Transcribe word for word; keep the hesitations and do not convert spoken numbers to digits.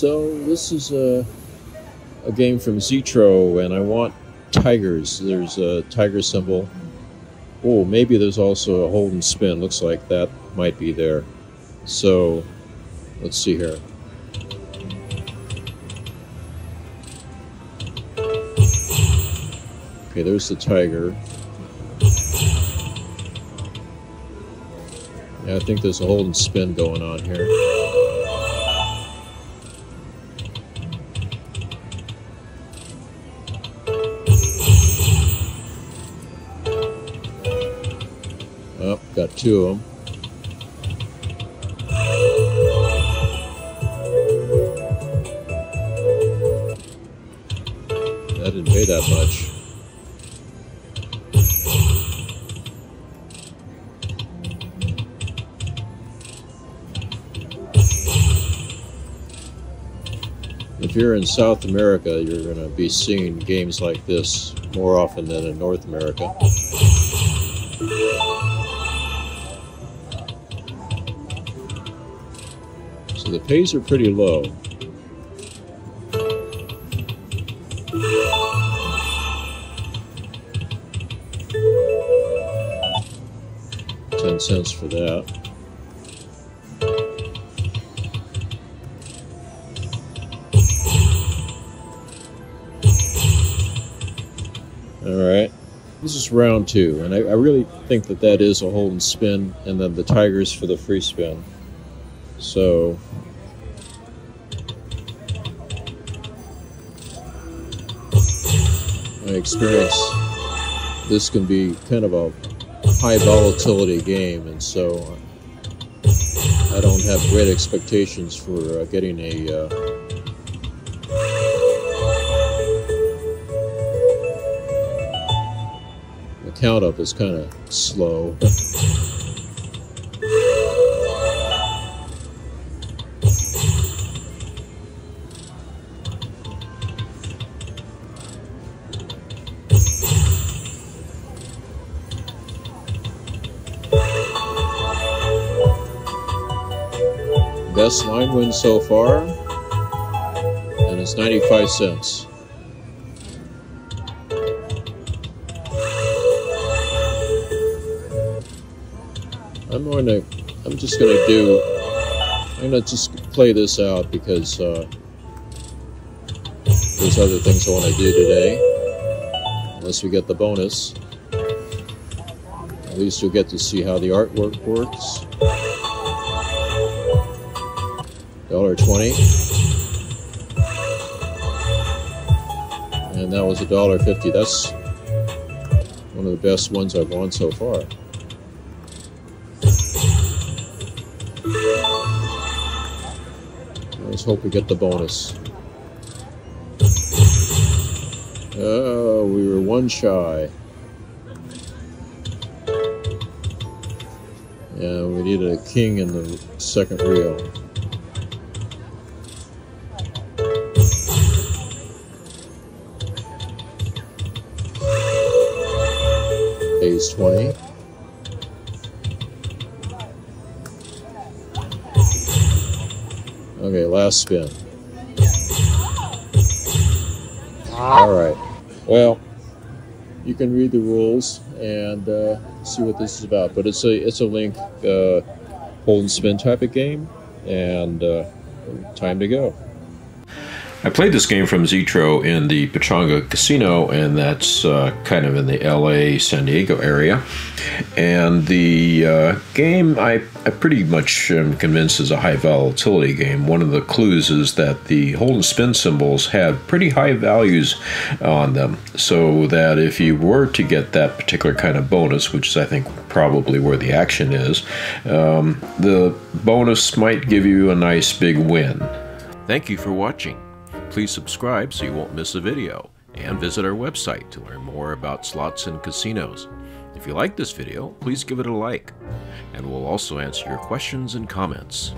So this is a, a game from Zitro, and I want tigers. There's a tiger symbol. Oh, maybe there's also a hold and spin. Looks like that might be there. So let's see here. Okay, there's the tiger. Yeah, I think there's a hold and spin going on here. Oh, got two of them. That didn't pay that much. If you're in South America, you're going to be seeing games like this more often than in North America. So the pays are pretty low. ten cents for that. Alright, this is round two, and I, I really think that that is a hold and spin, and then the tigers for the free spin. So, my experience, this can be kind of a high volatility game, and so I don't have great expectations for uh, getting a uh, count up is kind of slow. Best line win so far, and it's ninety-five cents. I'm going to, I'm just going to do, I'm going to just play this out because uh, there's other things I want to do today, unless we get the bonus. At least you'll get to see how the artwork works. one dollar twenty. And that was one dollar fifty. That's one of the best ones I've won so far. Let's hope we get the bonus. Oh, we were one shy. Yeah, we needed a king in the second reel. Ace twenty. Okay, last spin. All right. Well, you can read the rules and uh, see what this is about. But it's a it's a link uh, hold and spin type of game, and uh, time to go. I played this game from Zitro in the Pechanga Casino, and that's uh, kind of in the L A, San Diego area. And the uh, game, I, I pretty much am convinced is a high volatility game. One of the clues is that the hold and spin symbols have pretty high values on them, so that if you were to get that particular kind of bonus, which is I think probably where the action is, um, the bonus might give you a nice big win. Thank you for watching. Please subscribe so you won't miss a video, and visit our website to learn more about slots and casinos. If you like this video, please give it a like, and we'll also answer your questions and comments.